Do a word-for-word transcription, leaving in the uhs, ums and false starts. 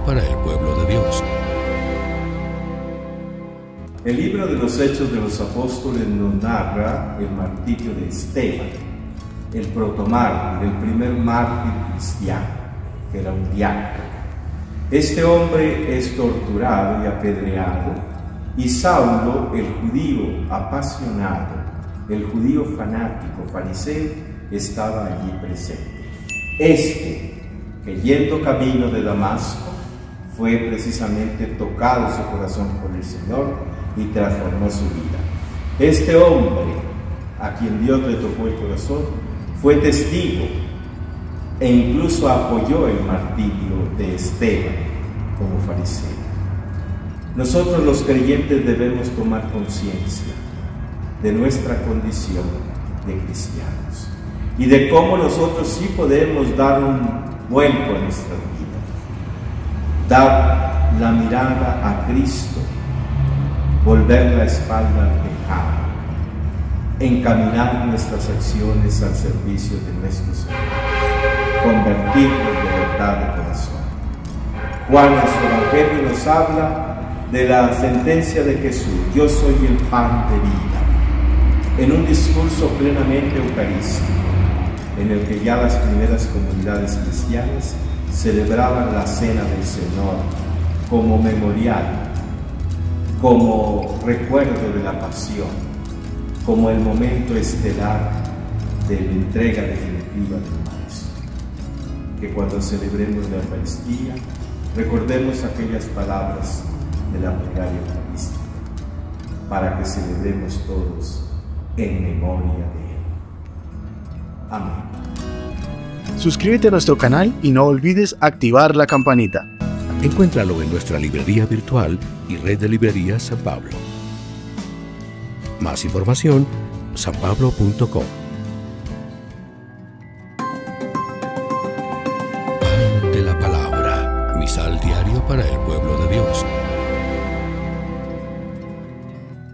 sino para el pueblo de Dios. El libro de los Hechos de los Apóstoles nos narra el martirio de Esteban, el protomártir, el primer mártir cristiano, que era un diácono. Este hombre es torturado y apedreado, y Saulo, el judío apasionado, el judío fanático fariseo, estaba allí presente. Este, que yendo camino de Damasco, fue precisamente tocado su corazón por el Señor y transformó su vida. Este hombre, a quien Dios le tocó el corazón, fue testigo e incluso apoyó el martirio de Esteban como fariseo. Nosotros los creyentes debemos tomar conciencia de nuestra condición de cristianos y de cómo nosotros sí podemos dar un vuelco a nuestra vida, dar la mirada a Cristo, volver la espalda al pecado, encaminar nuestras acciones al servicio de nuestros hermanos, convertirnos de verdad de corazón. Juan en su Evangelio nos habla de la sentencia de Jesús: yo soy el pan de vida, en un discurso plenamente eucarístico, en el que ya las primeras comunidades cristianas celebraban la Cena del Señor como memorial, como recuerdo de la pasión, como el momento estelar de la entrega definitiva del Maestro. Que cuando celebremos la Eucaristía, recordemos aquellas palabras de la plegaria eucarística, para que celebremos todos en memoria de Él. Amén. Suscríbete a nuestro canal y no olvides activar la campanita. Encuéntralo en nuestra librería virtual y red de librerías San Pablo. Más información, san pablo punto com. Pan de la Palabra, misal diario para el pueblo de Dios.